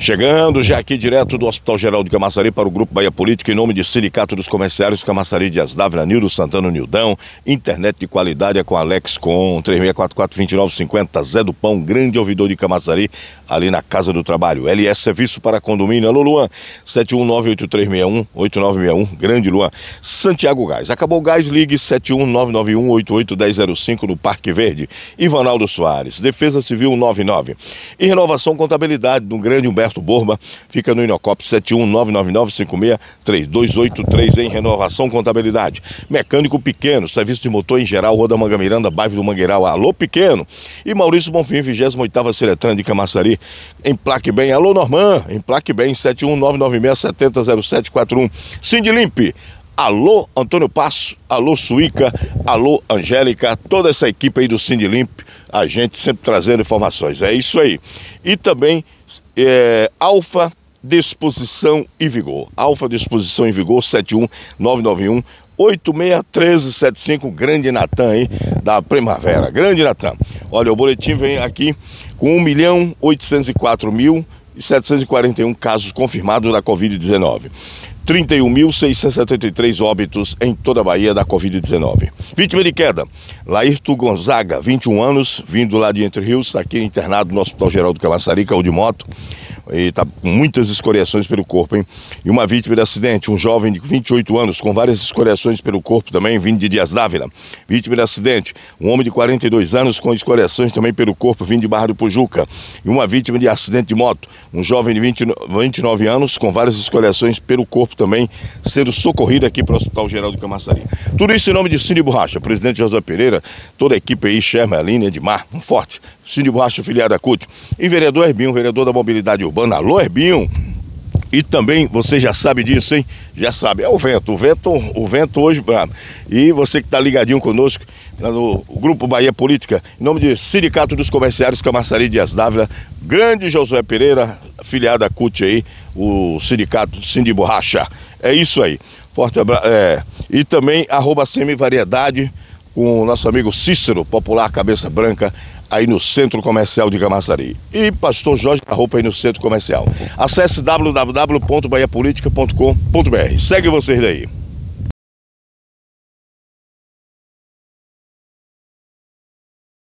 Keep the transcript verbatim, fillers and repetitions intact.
Chegando já aqui direto do Hospital Geral de Camaçari para o Grupo Bahia Política, em nome de Sindicato dos Comerciários Camaçari, Dias D'Ávila, Nildo Santana, Nildão. Internet de qualidade é com Alex, com três seis quatro quatro, dois nove cinco zero, Zé do Pão, grande ouvidor de Camaçari, ali na Casa do Trabalho. L S Serviço para Condomínio, alô Luan, sete um nove, oito três seis um, oito nove seis um, grande Luan Santiago Gás. Acabou o gás, ligue sete um nove nove um, oito oito um zero zero cinco no Parque Verde. Ivanaldo Soares, Defesa Civil noventa e nove. E Renovação Contabilidade, no grande Humberto Borba, fica no Inocop sete um nove nove nove cinco seis três dois oito três, em Renovação Contabilidade. Mecânico Pequeno, serviço de motor em geral, Roda Manga Miranda, bairro do Mangueiral, alô Pequeno. E Maurício Bonfim, vigésima oitava Celetran de Camaçari, em Plaque Bem, alô Norman, em Plaque Bem, sete um nove nove seis sete zero zero sete quatro um. Sindilimpe, alô Antônio Passo, alô Suica, alô Angélica, toda essa equipe aí do Sindilimpe, a gente sempre trazendo informações, é isso aí. E também É, Alfa, Disposição e Vigor. Alfa, Disposição e Vigor, sete um nove nove um, oito seis um três sete cinco, grande Natan aí da Primavera. Grande Natan. Olha, o boletim vem aqui com um milhão oitocentos e quatro mil setecentos e quarenta e um casos confirmados da Covid dezenove. trinta e um mil seiscentos e setenta e três óbitos em toda a Bahia da Covid dezenove. Vítima de queda, Lairto Gonzaga, vinte e um anos, vindo lá de Entre Rios, está aqui internado no Hospital Geral do Camaçari, caiu de moto e está com muitas escoriações pelo corpo, hein? E uma vítima de acidente, um jovem de vinte e oito anos, com várias escoriações pelo corpo também, vindo de Dias D'Ávila. Vítima de acidente, um homem de quarenta e dois anos, com escoriações também pelo corpo, vindo de Barra do Pojuca. E uma vítima de acidente de moto, um jovem de vinte e nove anos, com várias escoriações pelo corpo também, sendo socorrido aqui para o Hospital Geral do Camaçari. Tudo isso em nome de Cine Borracha, presidente José Pereira, toda a equipe aí, Sherman, Aline, Edmar, um forte. Cine Borracha, filiada à C U T. E vereador Herbinho, vereador da mobilidade urbana. Alô, Herbinho! E também, você já sabe disso, hein? Já sabe, é o vento, o vento, o vento hoje, brabo. E você que está ligadinho conosco, no Grupo Bahia Política, em nome de Sindicato dos Comerciários Camaçari, Dias D'Ávila, grande José Pereira, filiado à C U T aí, o Sindicato Sindiborracha. É isso aí. Forte abraço. É. E também, arroba Semivariedade, com o nosso amigo Cícero, popular Cabeça Branca, aí no Centro Comercial de Camaçari. E Pastor Jorge da Roupa aí no Centro Comercial. Acesse w w w ponto bahia política ponto com ponto b r. Segue vocês daí.